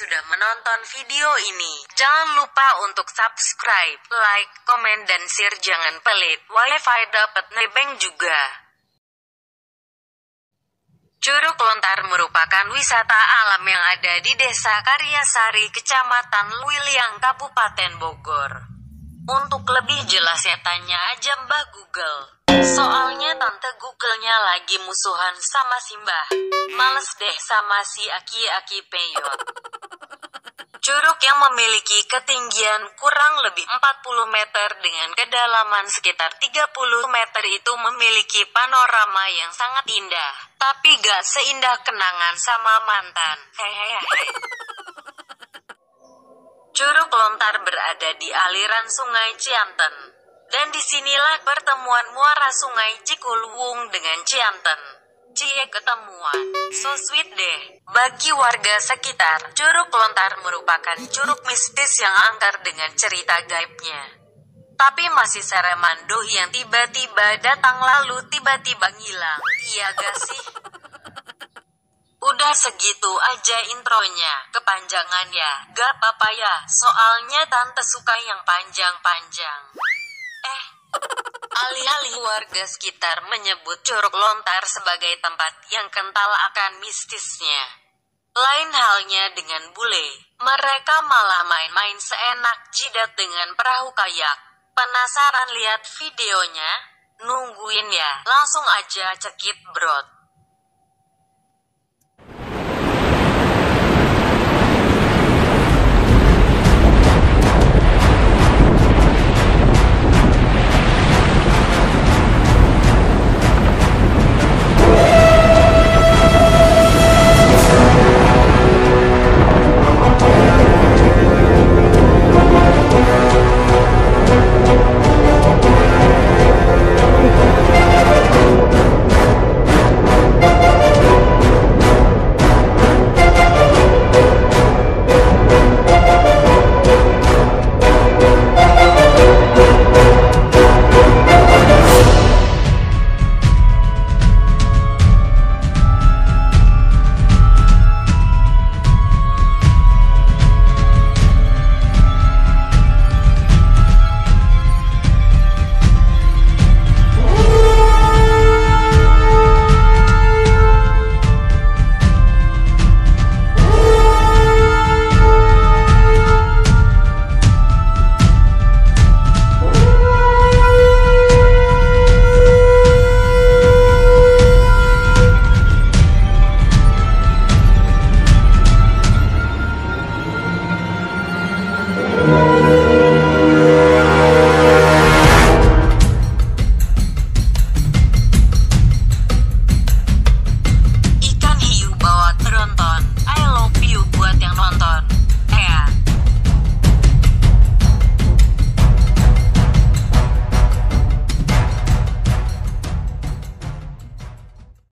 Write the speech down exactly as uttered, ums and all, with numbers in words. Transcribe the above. sudah menonton video ini. Jangan lupa untuk subscribe, like, komen, dan share. Jangan pelit, wifi dapat nebeng juga. Curug Lontar merupakan wisata alam yang ada di Desa Karyasari, Kecamatan Leuwiliang, Kabupaten Bogor. Untuk lebih jelasnya tanya aja Mbah Google. Soalnya tante Google-nya lagi musuhan sama Simbah. Males deh sama si aki-aki peyot. Curug yang memiliki ketinggian kurang lebih empat puluh meter dengan kedalaman sekitar tiga puluh meter itu memiliki panorama yang sangat indah. Tapi gak seindah kenangan sama mantan. Hehehe. Curug Lontar berada di aliran sungai Cianten. Dan disinilah pertemuan muara sungai Cikuluwung dengan Cianten. Cie ketemuan, so sweet deh. Bagi warga sekitar, Curug Lontar merupakan curug mistis yang angker dengan cerita gaibnya. Tapi masih seremando yang tiba-tiba datang lalu tiba-tiba ngilang. Iya gak sih? Udah segitu aja intronya, kepanjangan ya. Gak apa-apa ya, soalnya tante suka yang panjang-panjang. Eh... Alih-alih warga sekitar menyebut Curug Lontar sebagai tempat yang kental akan mistisnya. Lain halnya dengan bule, mereka malah main-main seenak jidat dengan perahu kayak. Penasaran lihat videonya? Nungguin ya, langsung aja cekit brot.